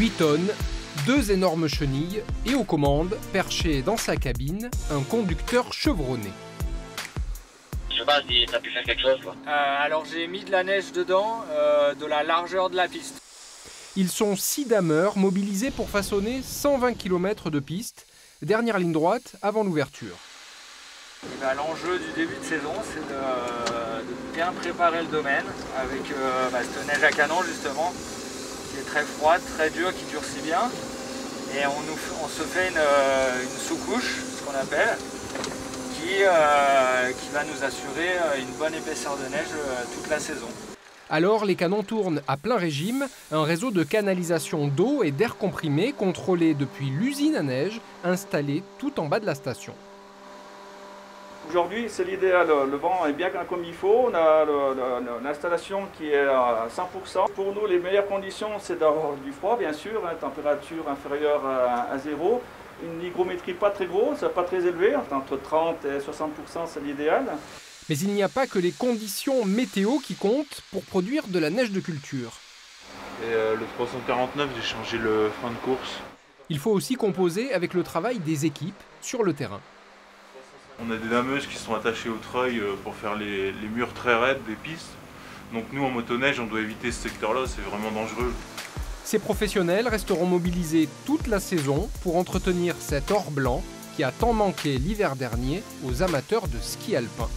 8 tonnes, deux énormes chenilles et aux commandes, perché dans sa cabine, un conducteur chevronné. Je sais pas si t'as pu faire quelque chose, quoi. Alors j'ai mis de la neige dedans, de la largeur de la piste. Ils sont 6 dameurs mobilisés pour façonner 120 km de piste, dernière ligne droite avant l'ouverture. L'enjeu du début de saison, c'est de bien préparer le domaine avec cette neige à canon justement, qui est très froide, très dure, qui durcit bien. Et on se fait une sous-couche, ce qu'on appelle, qui va nous assurer une bonne épaisseur de neige toute la saison. Alors les canons tournent à plein régime, un réseau de canalisation d'eau et d'air comprimé contrôlé depuis l'usine à neige, installée tout en bas de la station. Aujourd'hui, c'est l'idéal, le vent est bien comme il faut, on a l'installation qui est à 100%. Pour nous, les meilleures conditions, c'est d'avoir du froid, bien sûr, hein, température inférieure à zéro, une hygrométrie pas très grosse, pas très élevée, entre 30 et 60%, c'est l'idéal. Mais il n'y a pas que les conditions météo qui comptent pour produire de la neige de culture. Et le 349, j'ai changé le frein de course. Il faut aussi composer avec le travail des équipes sur le terrain. On a des dameuses qui sont attachées au treuil pour faire les murs très raides des pistes. Donc nous, en motoneige, on doit éviter ce secteur-là, c'est vraiment dangereux. Ces professionnels resteront mobilisés toute la saison pour entretenir cet or blanc qui a tant manqué l'hiver dernier aux amateurs de ski alpin.